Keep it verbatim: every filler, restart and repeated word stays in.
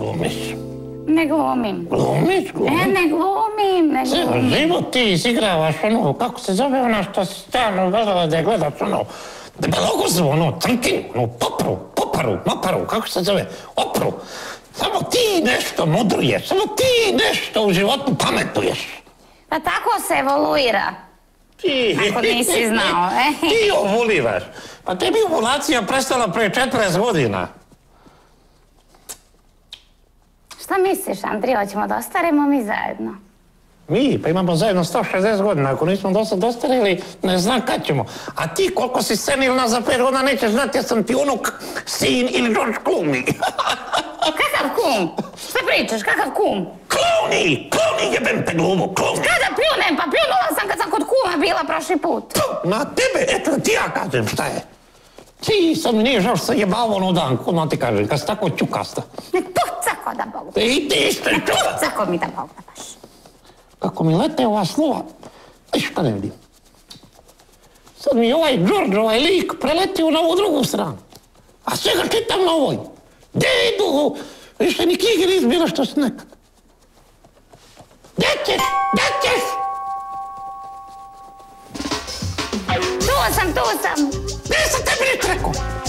Glumiš? Ne glumim. Glumiš, glumim? E, ne glumim, ne glumim. Živo ti izigravaš ono, kako se zove ona što si stalno gledala da je gledaš ono, debelogozu, ono, trkinu, ono, popru, poparu, maparu, kako se zove, opru. Samo ti nešto mudruješ, samo ti nešto u životu pametuješ. Pa tako se evoluira. Ti... Ako nisi znao, eh? Ti ovuliraš. Pa tebi ovulacija prestala prije četrdeset godina. Šta misliš, Andrija, hoćemo da ostarimo mi zajedno? Mi? Pa imamo zajedno sto šezdeset godina. Ako nismo dosta dostarili, ne znam kad ćemo. A ti koliko si senilna za pet godina nećeš znati jer sam ti unuk, sin ili George Cluni. Kakav kum? Šta pričaš, kakav kum? Cluni! Cluni jebem te glumu, Cluni! Kada pljunem? Pa pljunula sam kad sam kod kuma bila prošli put. Na tebe, eto ti ja kažem šta je. Ti sam nižaš sa jebavon u danku, no ti kažem, kad si tako čukasta. Ne pucako da Bog da baš. I ti ište čukasta. Ne pucako mi da Bog da baš. Kako mi lete ova slova, ništa ne vidim. Sad mi ovaj George, ovaj lik, preletio na ovu drugu stranu. A sve ga čitam na ovoj. Gdje idu? Više ni knjige ne izbira što si nekad. Gdje ćeš? Gdje ćeš? Tu sam, tu sam. Nisam tebi nič rekao.